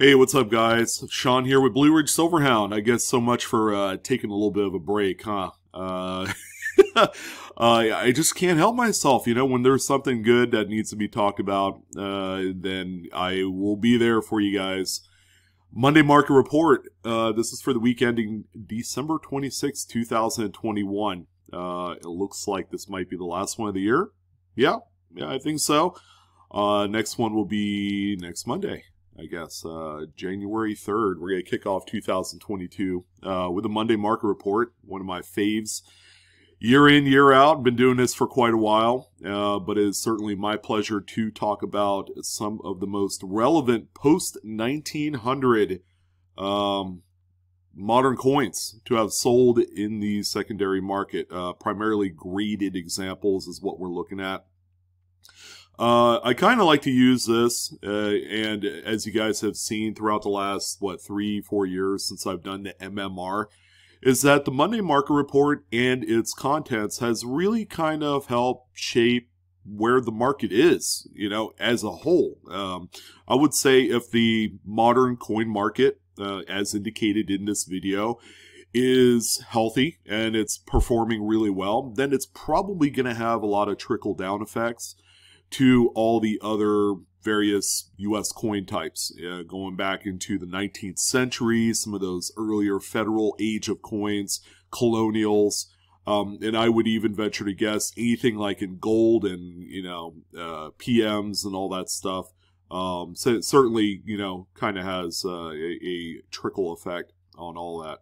Hey, what's up, guys? Sean here with Blue Ridge Silverhound. I guess so much for taking a little bit of a break, huh? I just can't help myself, you know, when there's something good that needs to be talked about, then I will be there for you guys. Monday Market Report, this is for the week ending December 26, 2021. It looks like this might be the last one of the year. Yeah, I think so. Next one will be next Monday, I guess, January 3rd. We're going to kick off 2022 with a Monday Market Report, one of my faves. Year in, year out, been doing this for quite a while, but it is certainly my pleasure to talk about some of the most relevant post-1900 modern coins to have sold in the secondary market. Primarily graded examples is what we're looking at. I kind of like to use this, and as you guys have seen throughout the last, what, 3-4 years since I've done the MMR, is that the Monday Market Report and its contents has really kind of helped shape where the market is, you know, as a whole. I would say if the modern coin market, as indicated in this video, is healthy and it's performing really well, then it's probably going to have a lot of trickle-down effects to all the other various U.S. coin types, going back into the 19th century, some of those earlier federal age of coins, colonials, and I would even venture to guess anything like in gold and, you know, PMs and all that stuff. So it certainly, you know, kind of has a trickle effect on all that.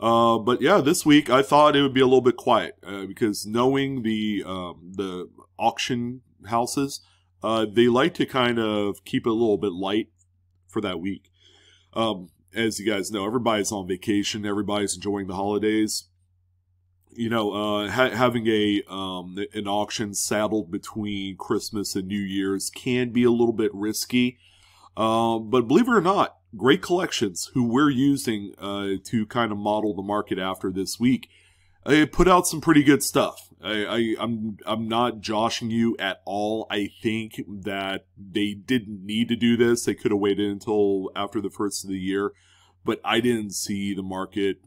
But yeah, this week I thought it would be a little bit quiet because knowing the auction houses, they like to kind of keep it a little bit light for that week. As you guys know, everybody's on vacation. Everybody's enjoying the holidays. You know, having an auction saddled between Christmas and New Year's can be a little bit risky. But believe it or not, Great Collections, who we're using to kind of model the market after this week, it put out some pretty good stuff. I'm not joshing you at all. I think that they didn't need to do this. They could have waited until after the first of the year, but I didn't see the market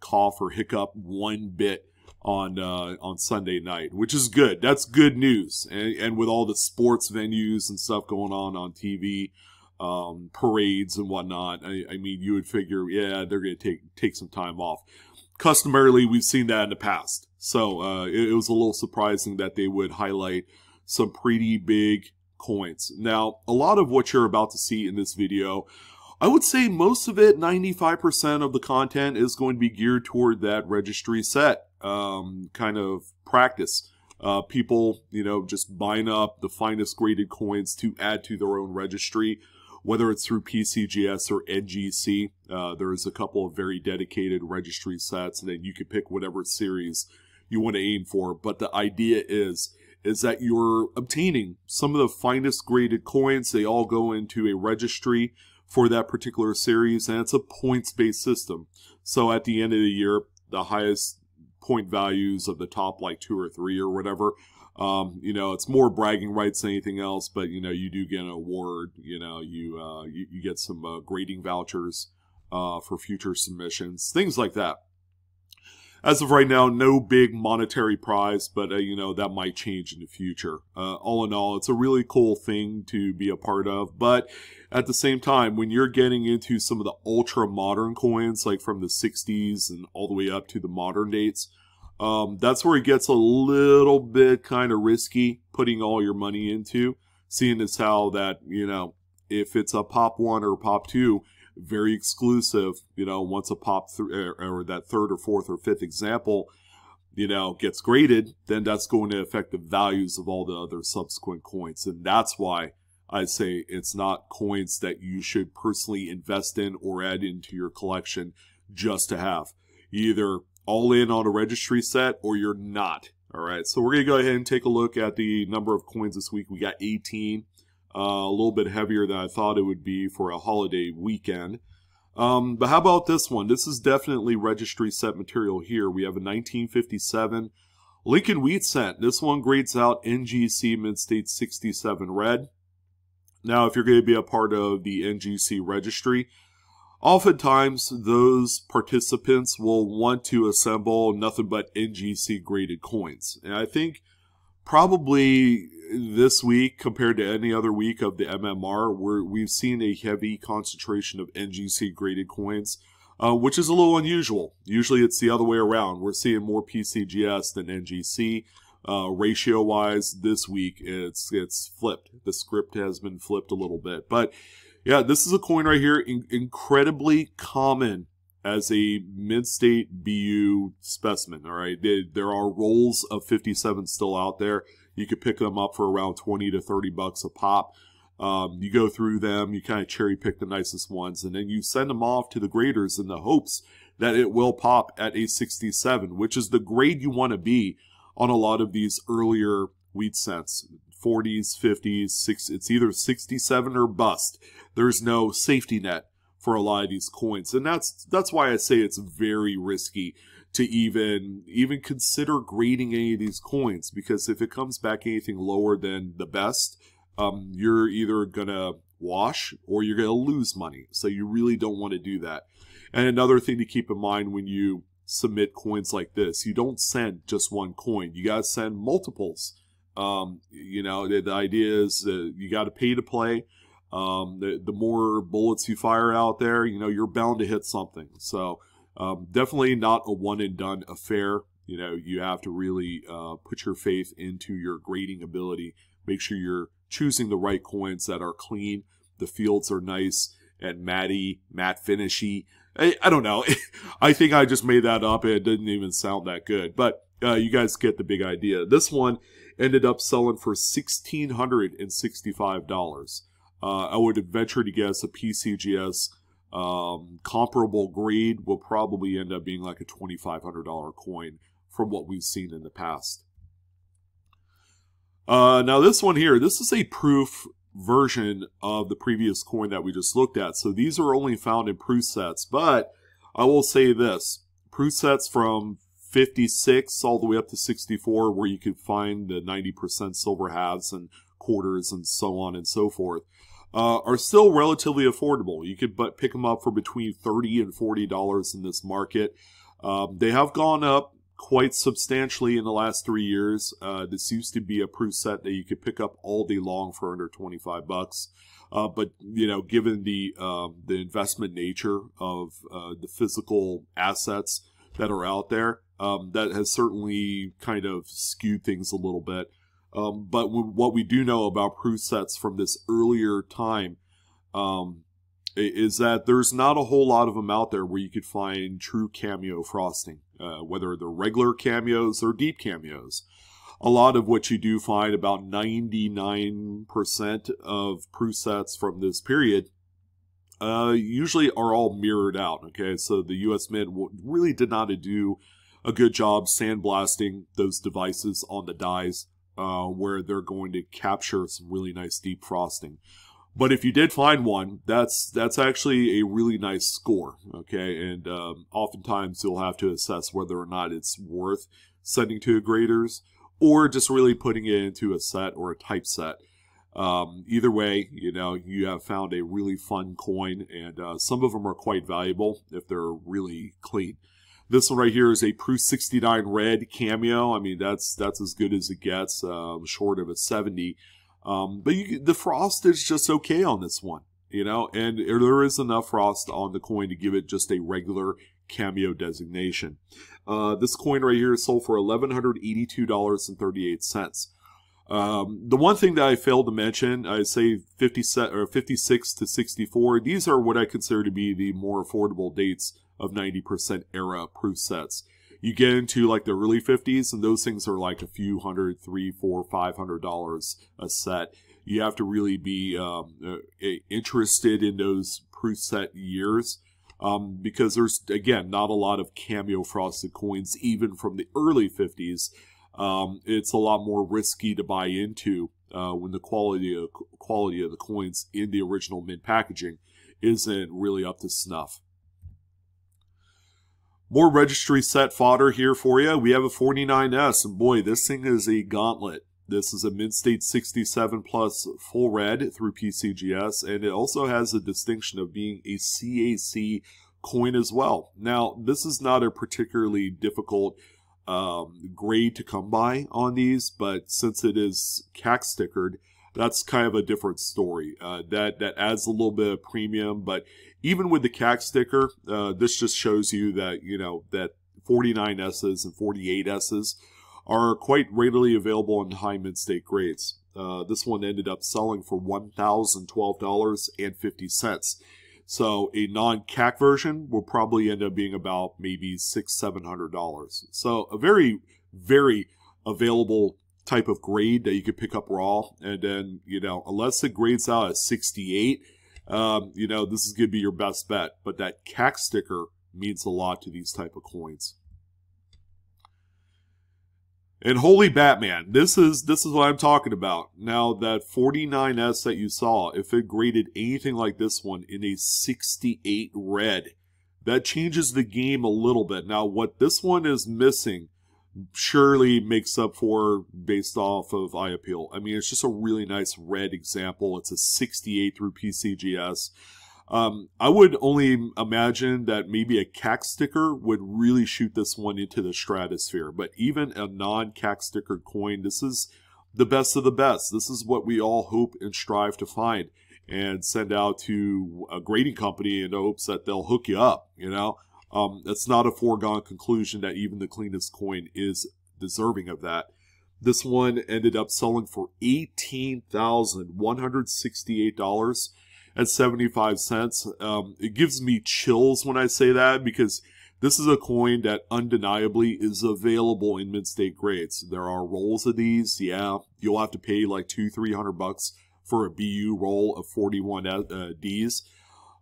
cough or hiccup one bit on Sunday night, which is good. That's good news. And with all the sports venues and stuff going on TV, parades and whatnot, I mean, you would figure, yeah, they're going to take some time off. Customarily, we've seen that in the past. So it was a little surprising that they would highlight some pretty big coins. Now, a lot of what you're about to see in this video, I would say most of it, 95% of the content is going to be geared toward that registry set kind of practice. People, you know, just buying up the finest graded coins to add to their own registry, whether it's through PCGS or NGC. There's a couple of very dedicated registry sets, and then you can pick whatever series you want to aim for. But the idea is that you're obtaining some of the finest graded coins. They all go into a registry for that particular series, and it's a points-based system. So at the end of the year, the highest point values of the top, like 2 or 3 or whatever, you know, it's more bragging rights than anything else, but, you know, you do get an award, you know, you get some grading vouchers for future submissions, things like that. As of right now, no big monetary prize, but, you know, that might change in the future. All in all, it's a really cool thing to be a part of, but at the same time, when you're getting into some of the ultra-modern coins, like from the 60s and all the way up to the modern dates, that's where it gets a little bit kind of risky putting all your money into, seeing as how that, you know, if it's a Pop 1 or Pop 2, very exclusive, you know, once a pop or that 3rd or 4th or 5th example, you know, gets graded, then that's going to affect the values of all the other subsequent coins. And that's why I say it's not coins that you should personally invest in or add into your collection just to have. You either all in on a registry set or you're not. All right, so we're gonna go ahead and take a look at the number of coins this week. We got 18. A little bit heavier than I thought it would be for a holiday weekend. But how about this one? This is definitely registry set material here. We have a 1957 Lincoln Wheat Cent. This one grades out NGC Mid-State 67 Red. Now, if you're going to be a part of the NGC registry, oftentimes those participants will want to assemble nothing but NGC graded coins. And I think probably this week compared to any other week of the MMR, we've seen a heavy concentration of NGC graded coins, which is a little unusual. Usually it's the other way around. We're seeing more PCGS than NGC. Ratio wise this week it's flipped. The script has been flipped a little bit. But yeah, this is a coin right here, incredibly common as a mid-state BU specimen. All right, there are rolls of 57 still out there. You could pick them up for around 20 to 30 bucks a pop. You go through them, you kind of cherry pick the nicest ones, and then you send them off to the graders in the hopes that it will pop at a 67, which is the grade you want to be on a lot of these earlier wheat cents. 40s, 50s, 60s, it's either 67 or bust. There's no safety net for a lot of these coins. And that's why I say it's very risky to even consider grading any of these coins, because if it comes back anything lower than the best, you're either going to wash or you're going to lose money. So you really don't want to do that. And another thing to keep in mind when you submit coins like this, you don't send just one coin, you gotta send multiples. You know, the idea is you gotta pay to play. The more bullets you fire out there, you know, you're bound to hit something. So definitely not a one and done affair. You know, you have to really put your faith into your grading ability. Make sure you're choosing the right coins that are clean, the fields are nice and matte finishy. I don't know. I think I just made that up. It didn't even sound that good. But you guys get the big idea. This one ended up selling for $1,665. I would venture to guess a PCGS comparable grade will probably end up being like a $2,500 coin from what we've seen in the past. Now this one here, this is a proof version of the previous coin that we just looked at. So these are only found in proof sets, but I will say this, proof sets from 56 all the way up to 64, where you can find the 90% silver halves and quarters and so on and so forth, are still relatively affordable. You could pick them up for between $30 and $40 in this market. They have gone up quite substantially in the last 3 years. This used to be a proof set that you could pick up all day long for under 25 bucks. But you know, given the investment nature of the physical assets that are out there, that has certainly kind of skewed things a little bit. But what we do know about proof sets from this earlier time is that there's not a whole lot of them out there where you could find true cameo frosting, whether they're regular cameos or deep cameos. A lot of what you do find, about 99% of proof sets from this period, usually are all mirrored out. Okay, so the U.S. Mint really did not do a good job sandblasting those devices on the dies, where they're going to capture some really nice deep frosting. But if you did find one, that's actually a really nice score, okay? And oftentimes you'll have to assess whether or not it's worth sending to graders or just really putting it into a set or a type set. Either way, you know, you have found a really fun coin, and some of them are quite valuable if they're really clean. This one right here is a Proof 69 Red Cameo. I mean, that's as good as it gets, short of a 70. But the frost is just okay on this one, you know, and there is enough frost on the coin to give it just a regular cameo designation. This coin right here sold for $1,182.38. The one thing that I failed to mention, I say 56 to 64, these are what I consider to be the more affordable dates of 90% era proof sets. You get into like the early 50s, and those things are like a few hundred, $300, $400, $500 a set. You have to really be interested in those proof set years, because there's, again, not a lot of cameo frosted coins, even from the early 50s. It's a lot more risky to buy into when the quality of the coins in the original mint packaging isn't really up to snuff. More registry set fodder here for you. We have a 49S, and boy, this thing is a gauntlet. This is a Midstate 67 Plus full red through PCGS, and it also has a distinction of being a CAC coin as well. Now, this is not a particularly difficult grade to come by on these, but since it is CAC stickered, that's kind of a different story. That adds a little bit of premium, but even with the CAC sticker, this just shows you that, you know, that 49S's and 48S's are quite readily available in high mid-state grades. This one ended up selling for $1,012.50. So a non-CAC version will probably end up being about maybe $600–$700. So a very, very available type of grade that you could pick up raw. And then, you know, unless it grades out at 68, you know, this is going to be your best bet. But that CAC sticker means a lot to these type of coins. And holy Batman, this is what I'm talking about. Now, that 49S that you saw, if it graded anything like this one in a 68 red, that changes the game a little bit. Now, what this one is missing surely makes up for based off of eye appeal. I mean, it's just a really nice red example. It's a 68 through PCGS. I would only imagine that maybe a CAC sticker would really shoot this one into the stratosphere. But even a non-CAC sticker coin, this is the best of the best. This is what we all hope and strive to find and send out to a grading company in hopes that they'll hook you up, you know. It's not a foregone conclusion that even the cleanest coin is deserving of that. This one ended up selling for $18,168.75. It gives me chills when I say that, because this is a coin that undeniably is available in mid-state grades. There are rolls of these. Yeah, you'll have to pay like $200–$300 for a BU roll of 41Ds.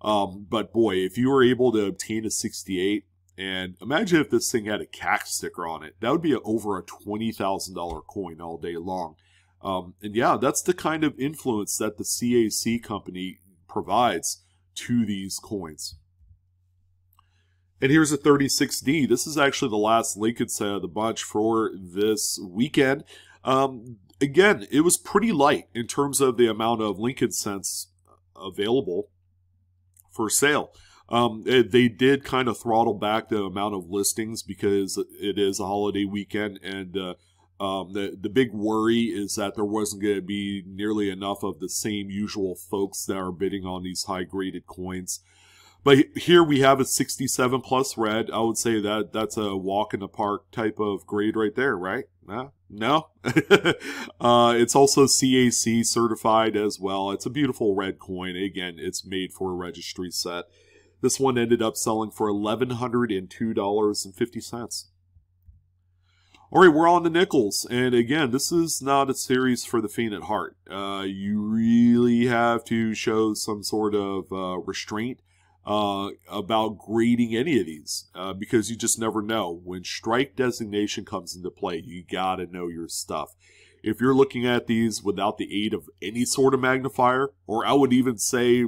But boy, if you were able to obtain a 68, and imagine if this thing had a CAC sticker on it, that would be over a $20,000 coin all day long. And yeah, that's the kind of influence that the CAC company provides to these coins. And here's a 36D. This is actually the last Lincoln set of the bunch for this weekend. Again, it was pretty light in terms of the amount of Lincoln cents available for sale. They did kind of throttle back the amount of listings because it is a holiday weekend, and the big worry is that there wasn't going to be nearly enough of the same usual folks that are bidding on these high graded coins. But here we have a 67 plus red. I would say that that's a walk in the park type of grade right there, right? No. It's also CAC certified as well. It's a beautiful red coin. Again, it's made for a registry set. This one ended up selling for $1,102.50. All right, we're on the nickels. And again, this is not a series for the faint at heart. You really have to show some sort of restraint about grading any of these, because you just never know. When strike designation comes into play, you gotta know your stuff. If you're looking at these without the aid of any sort of magnifier, or I would even say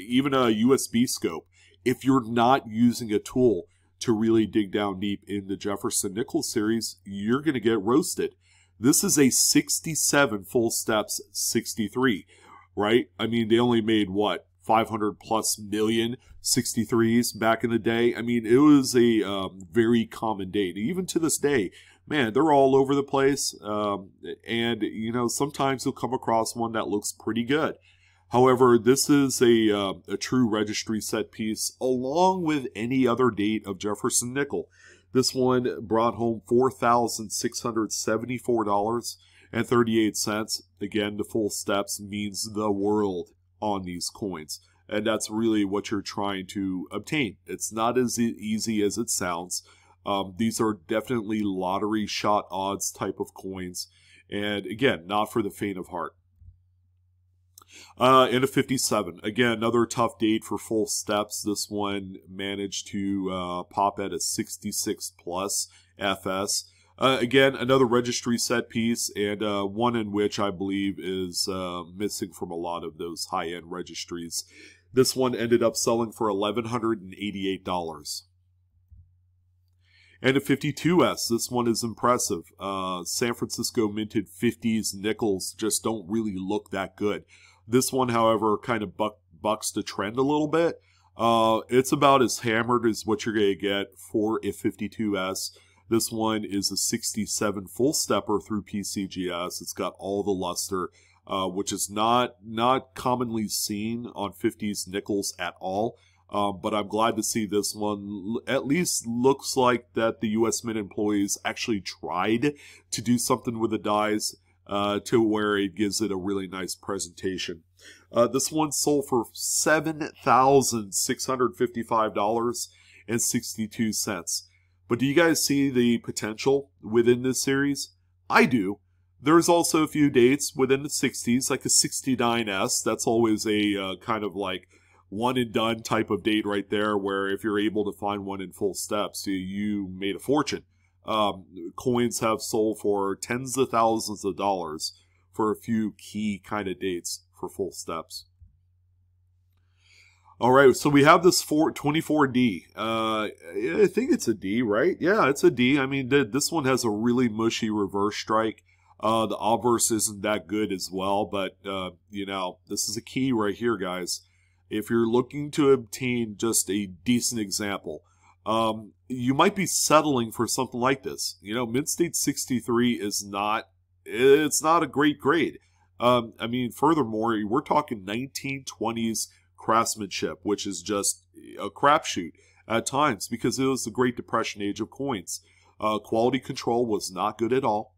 even a USB scope, if you're not using a tool to really dig down deep in the Jefferson Nickel series, you're gonna get roasted. This is a 67 full steps 63, right? I mean, they only made what, 500+ million 63s back in the day. I mean, it was a very common date. Even to this day, man, they're all over the place. And, you know, sometimes you'll come across one that looks pretty good. However, this is a true registry set piece along with any other date of Jefferson Nickel. This one brought home $4,674.38. Again, the full steps means the world on these coins, and that's really what you're trying to obtain. It's not as easy as it sounds. These are definitely lottery shot odds type of coins, and again, not for the faint of heart. And a 57, again, another tough date for full steps. This one managed to pop at a 66 plus FS. Again, another registry set piece, and one in which I believe is missing from a lot of those high-end registries. This one ended up selling for $1,188. And a 52S, this one is impressive. San Francisco minted 50s nickels just don't really look that good. This one, however, kind of bucks the trend a little bit. It's about as hammered as what you're going to get for a 52S. This one is a 67 full stepper through PCGS. It's got all the luster, which is not commonly seen on 50s nickels at all. But I'm glad to see this one at least looks like that the U.S. Mint employees actually tried to do something with the dies to where it gives it a really nice presentation. This one sold for $7,655.62. But do you guys see the potential within this series? I do. There's also a few dates within the 60s, like a 69S. That's always a kind of like one and done type of date right there, where if you're able to find one in full steps, you made a fortune. Coins have sold for tens of thousands of dollars for a few key kind of dates for full steps. All right, so we have this 24D. I think it's a D, right? Yeah, it's a D. I mean, this one has a really mushy reverse strike. The obverse isn't that good as well, but, you know, this is a key right here, guys. If you're looking to obtain just a decent example, you might be settling for something like this. You know, Midstate 63 is not a great grade. I mean, furthermore, we're talking 1920s craftsmanship, which is just a crapshoot at times because it was the Great Depression age of coins. Quality control was not good at all.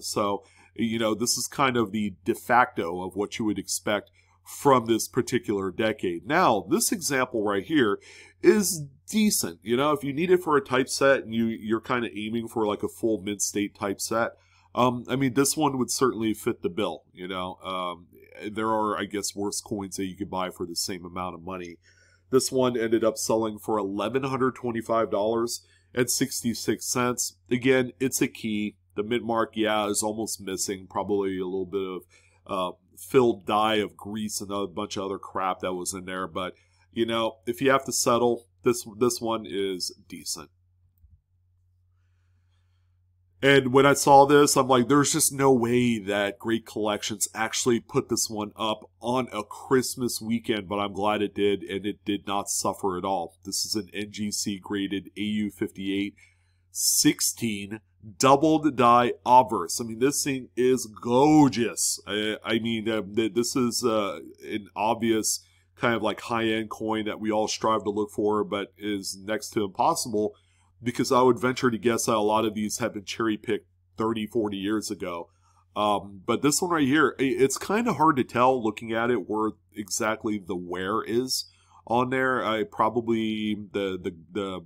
So, you know, this is kind of the de facto of what you would expect from this particular decade. Now, this example right here is decent. You know, if you need it for a typeset and you're kind of aiming for like a full mid-state typeset, I mean, this one would certainly fit the bill. You know, there are, I guess, worse coins that you could buy for the same amount of money. This one ended up selling for $1,125.66. Again, it's a key. The mint mark, yeah, is almost missing. Probably a little bit of filled dye of grease and a bunch of other crap that was in there, but you know, if you have to settle, this one is decent. And when I saw this, I'm like, there's just no way that Great Collections actually put this one up on a Christmas weekend, but I'm glad it did, and it did not suffer at all. This is an NGC graded AU58 16 doubled die obverse. I mean, this thing is gorgeous. I mean, this is an obvious kind of like high-end coin that we all strive to look for, but is next to impossible, because I would venture to guess that a lot of these have been cherry-picked 30, 40 years ago. But this one right here, it's kind of hard to tell looking at it where exactly the wear is on there. I probably the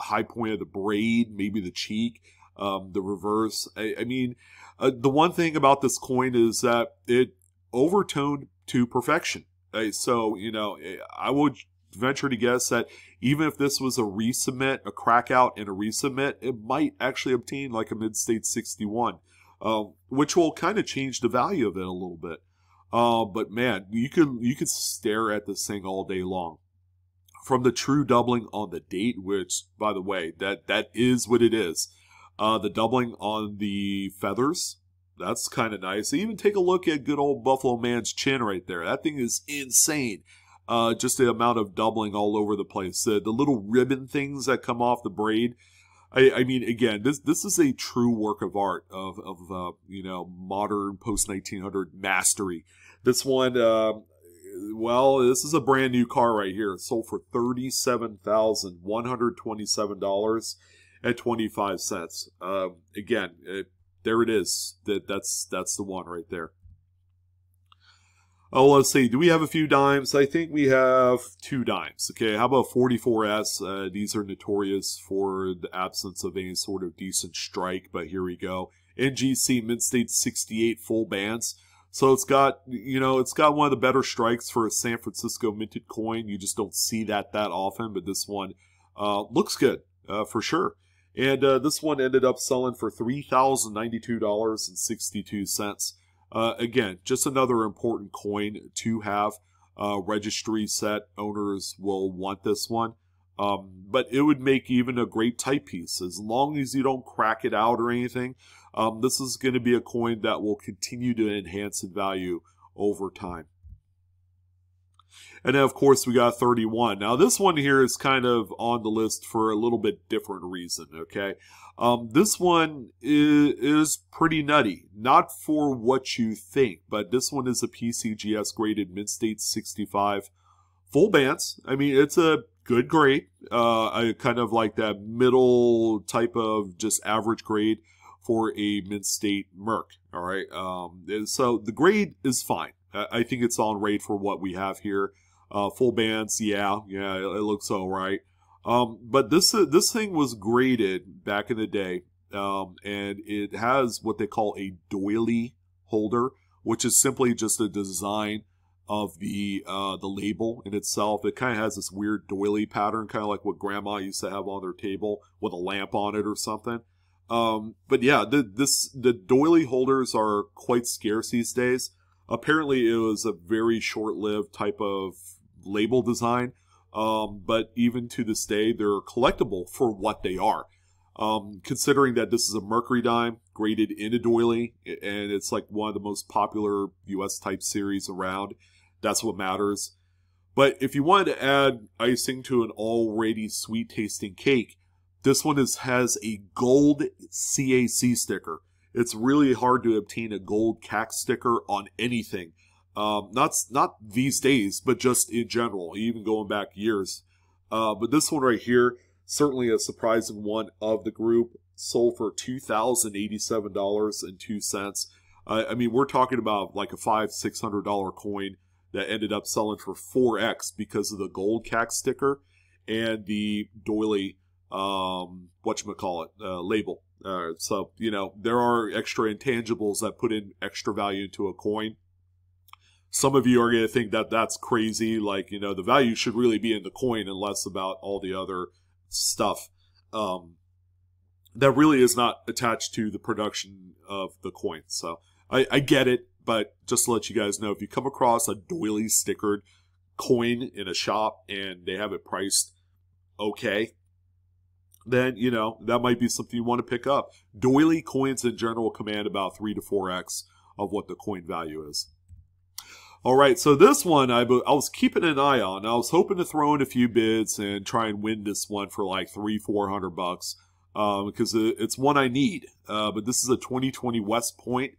high point of the braid, maybe the cheek, the reverse. I mean, the one thing about this coin is that it overtoned to perfection. So, you know, I would venture to guess that even if this was a resubmit, a crack out and a resubmit, it might actually obtain like a Midstate 61, which will kind of change the value of it a little bit. But man, you could stare at this thing all day long. From the true doubling on the date, which, by the way, that is what it is. The doubling on the feathers, that's kind of nice. Even take a look at good old Buffalo Man's chin right there. That thing is insane. Just the amount of doubling all over the place. The little ribbon things that come off the braid. I mean, again, this is a true work of art of you know, modern post-1900 mastery. This one... well, this is a brand new car right here. It sold for $37,127.25. Again, there it is. That's the one right there. Oh, let's see. Do we have a few dimes? I think we have two dimes. Okay, how about 44S? These are notorious for the absence of any sort of decent strike, but here we go. NGC Midstate 68 full bands. So it's got, you know, it's got one of the better strikes for a San Francisco minted coin. You just don't see that often, but this one looks good for sure. And this one ended up selling for $3,092.62. Again, just another important coin to have. Registry set owners will want this one. But it would make even a great type piece. As long as you don't crack it out or anything, this is going to be a coin that will continue to enhance in value over time. And then, of course, we got 31. Now, this one here is kind of on the list for a little bit different reason, okay? This one is pretty nutty. Not for what you think, but this one is a PCGS-graded Midstate 65 full bands. I mean, it's a good grade. I kind of like that middle type of just average grade for a Midstate Merc, all right? And so the grade is fine. I think it's on rate for what we have here. Full bands, yeah, it looks all right. But this thing was graded back in the day, and it has what they call a doily holder, which is simply just a design of the label in itself. It kind of has this weird doily pattern, kind of like what Grandma used to have on their table with a lamp on it or something. But yeah, the doily holders are quite scarce these days. Apparently, it was a very short-lived type of label design, but even to this day, they're collectible for what they are. Considering that this is a Mercury Dime graded in a doily, and it's like one of the most popular U.S. type series around, that's what matters. But if you wanted to add icing to an already sweet-tasting cake, this one has a gold CAC sticker. It's really hard to obtain a gold CAC sticker on anything. Not these days, but just in general, even going back years. But this one right here, certainly a surprising one of the group, sold for $2,087.02. I mean, we're talking about like a $500–$600 coin that ended up selling for 4x because of the gold CAC sticker and the doily, label. So, you know, there are extra intangibles that put in extra value into a coin. Some of you are going to think that that's crazy. Like, you know, the value should really be in the coin and less about all the other stuff that really is not attached to the production of the coin. So I get it, but just to let you guys know, if you come across a doily stickered coin in a shop and they have it priced okay, then, you know, that might be something you want to pick up. Doily coins in general command about 3 to 4x of what the coin value is. All right, so this one I was keeping an eye on. I was hoping to throw in a few bids and try and win this one for like $300–$400 because it's one I need. But this is a 2020 West Point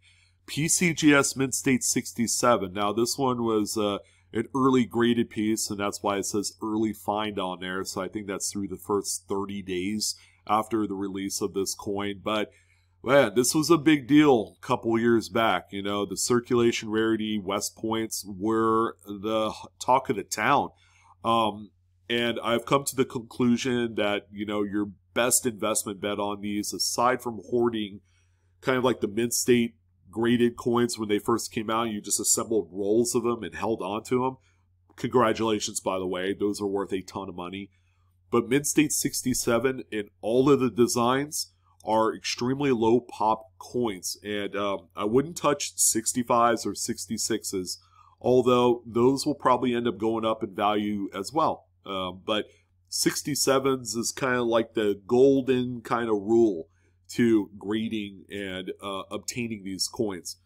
PCGS Midstate 67. Now, this one was an early graded piece, and that's why it says early find on there. So I think that's through the first 30 days after the release of this coin. But man, this was a big deal a couple years back. You know, the circulation rarity West Points were the talk of the town. And I've come to the conclusion that, you know, your best investment bet on these, aside from hoarding kind of like the Midstate graded coins when they first came out, you just assembled rolls of them and held on to them. Congratulations, by the way, those are worth a ton of money. But Midstate 67 and all of the designs are extremely low pop coins, and I wouldn't touch 65s or 66s, although those will probably end up going up in value as well. But 67s is kind of like the golden kind of rule to grading and obtaining these coins.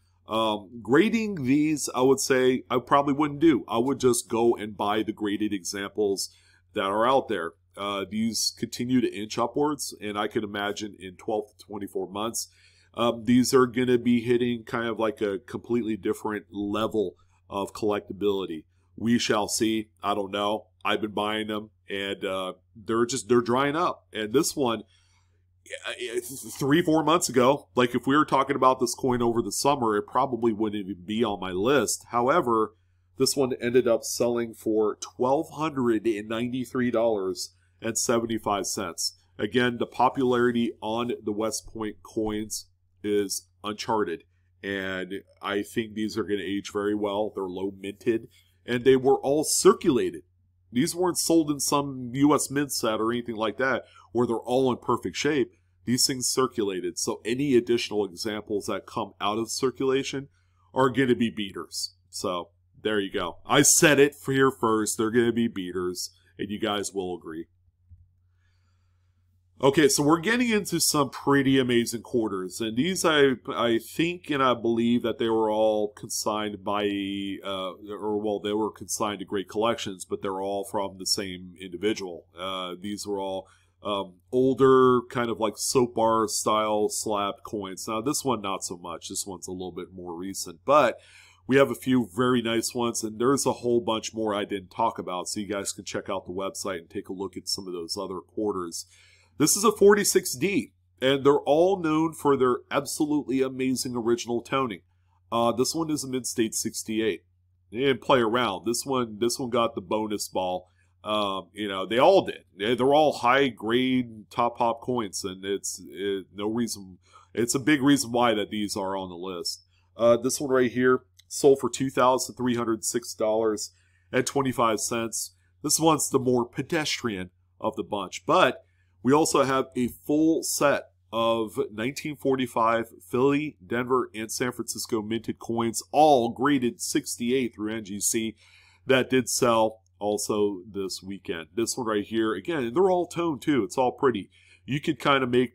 Grading these, I would say, I probably wouldn't do. I would just go and buy the graded examples that are out there. These continue to inch upwards, and I can imagine in 12 to 24 months, these are going to be hitting kind of like a completely different level of collectability. We shall see. I don't know. I've been buying them, and they're drying up. And this one, 3–4 months ago, like if we were talking about this coin over the summer, it probably wouldn't even be on my list. However, this one ended up selling for $1,293.75. Again, the popularity on the West Point coins is uncharted, and I think these are going to age very well. They're low minted, and they were all circulated. These weren't sold in some U.S. Mint set or anything like that, where they're all in perfect shape. These things circulated, so any additional examples that come out of circulation are going to be beaters. So there you go. I said it here first. They're going to be beaters, and you guys will agree. Okay, so we're getting into some pretty amazing quarters, and these I think and I believe that they were all consigned by, they were consigned to Great Collections, but they're all from the same individual. These were all older, kind of like soap bar style slab coins. Now this one not so much. This one's a little bit more recent, but we have a few very nice ones, and there's a whole bunch more I didn't talk about. So you guys can check out the website and take a look at some of those other quarters. This is a 46D, and they're all known for their absolutely amazing original toning. This one is a Midstate 68. They didn't play around. This one got the bonus ball. You know, they all did. They're all high-grade top hop coins, and it's no reason. It's a big reason why that these are on the list. This one right here sold for $2,306.25. This one's the more pedestrian of the bunch, but we also have a full set of 1945 Philly, Denver, and San Francisco minted coins, all graded 68 through NGC, that did sell also this weekend. This one right here, again, they're all toned too. It's all pretty. You could kind of make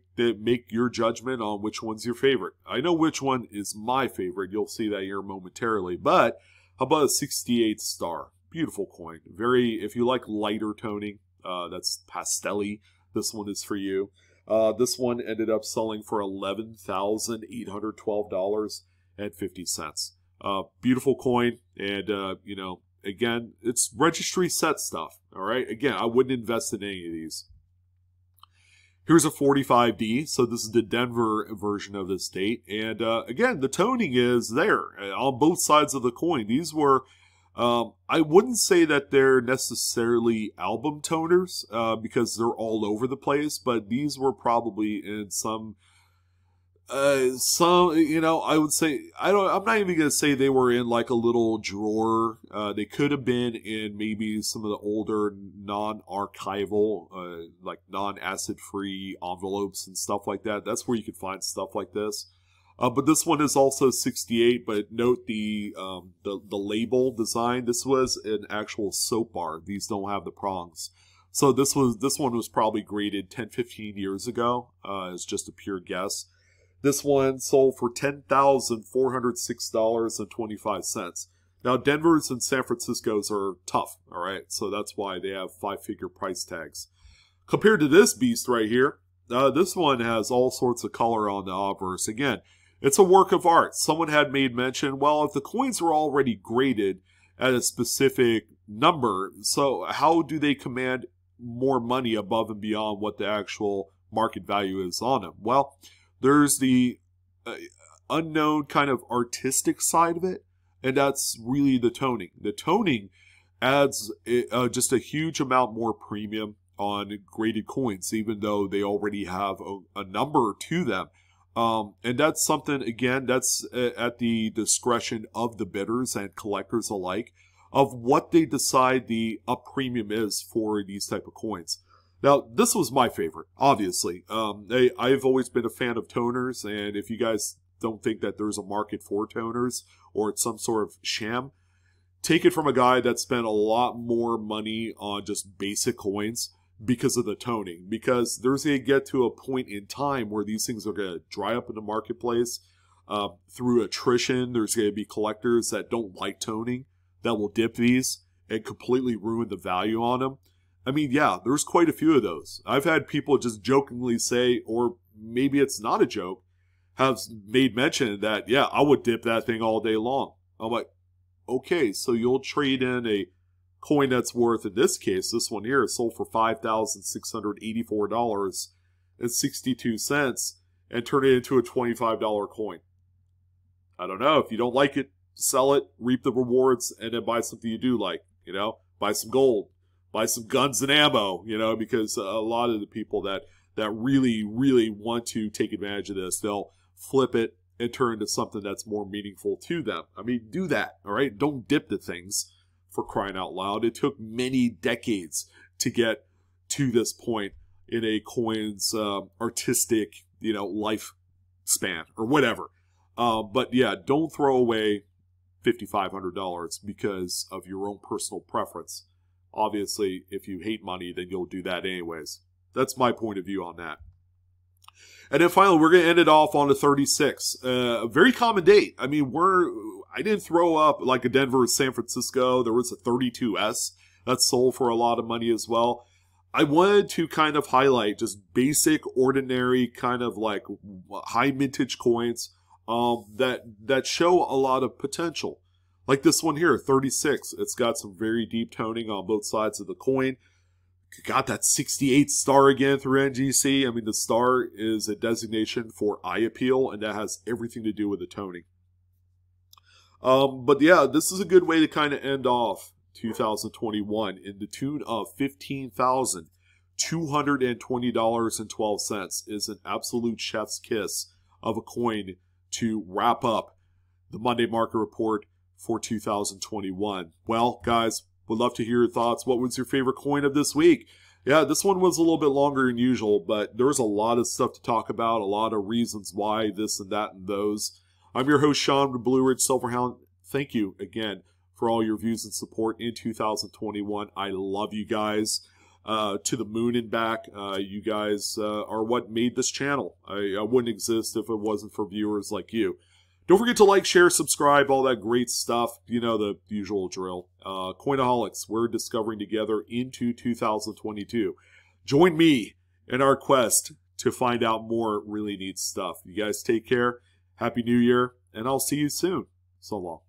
your judgment on which one's your favorite. I know which one is my favorite. You'll see that here momentarily. But how about a 68 star? Beautiful coin. Very, if you like lighter toning, that's pastel-y, this one is for you. This one ended up selling for $11,812.50. Beautiful coin, and you know, again, it's registry set stuff. All right, again, I wouldn't invest in any of these. Here's a 45D. So this is the Denver version of this date, and again, the toning is there on both sides of the coin. These were, I wouldn't say that they're necessarily album toners, because they're all over the place, but these were probably in some, you know, I would say, I'm not even going to say they were in like a little drawer. They could have been in maybe some of the older non-archival, like non-acid-free envelopes and stuff like that. That's where you could find stuff like this. But this one is also 68, but note the label design. This was an actual soap bar. These don't have the prongs. So this one was probably graded 10, 15 years ago. It's just a pure guess. This one sold for $10,406.25. Now, Denver's and San Francisco's are tough, all right? So that's why they have five-figure price tags. Compared to this beast right here, this one has all sorts of color on the obverse. Again, it's a work of art. Someone had made mention, well, if the coins were already graded at a specific number, so how do they command more money above and beyond what the actual market value is on them? Well, there's the unknown kind of artistic side of it, and that's really the toning. The toning adds just a huge amount more premium on graded coins, even though they already have a number to them. And that's something, again, that's at the discretion of the bidders and collectors alike of what they decide the up premium is for these type of coins. Now, this was my favorite, obviously. I've always been a fan of toners, and if you guys don't think that there's a market for toners or it's some sort of sham, take it from a guy that spent a lot more money on just basic coins because of the toning, because there's going to get to a point in time where these things are going to dry up in the marketplace through attrition. There's going to be collectors that don't like toning that will dip these and completely ruin the value on them. I mean, yeah, there's quite a few of those. I've had people just jokingly say, or maybe it's not a joke, have made mention that, yeah, I would dip that thing all day long. I'm like, okay, so you'll trade in a coin that's worth, in this case, this one here, sold for $5,684.62 and turn it into a $25 coin. I don't know. If you don't like it, sell it, reap the rewards, and then buy something you do like. You know, buy some gold, buy some guns and ammo, you know, because a lot of the people that really, really want to take advantage of this, they'll flip it and turn into something that's more meaningful to them. I mean, do that, all right? Don't dip the things, for crying out loud. It took many decades to get to this point in a coin's artistic, you know, lifespan or whatever. But yeah, don't throw away $5,500 because of your own personal preference. Obviously, if you hate money, then you'll do that anyways. That's my point of view on that. And then finally, we're going to end it off on the 36th. A very common date. I mean, I didn't throw up like a Denver or San Francisco. There was a 32S that sold for a lot of money as well. I wanted to kind of highlight just basic, ordinary, kind of like high mintage coins that show a lot of potential. Like this one here, 36. It's got some very deep toning on both sides of the coin. Got that 68 star again through NGC. I mean, the star is a designation for eye appeal, and that has everything to do with the toning. But yeah, this is a good way to kind of end off 2021 in the tune of $15,220.12 is an absolute chef's kiss of a coin to wrap up the Monday Market Report for 2021. Well, guys, would love to hear your thoughts. What was your favorite coin of this week? Yeah, this one was a little bit longer than usual, but there was a lot of stuff to talk about, a lot of reasons why, this and that and those. I'm your host, Sean, with Blue Ridge Silverhound. Thank you again for all your views and support in 2021. I love you guys to the moon and back. You guys are what made this channel. I wouldn't exist if it wasn't for viewers like you. Don't forget to like, share, subscribe, all that great stuff. You know the usual drill. Coinaholics, we're discovering together into 2022. Join me in our quest to find out more really neat stuff. You guys take care. Happy New Year, and I'll see you soon. So long.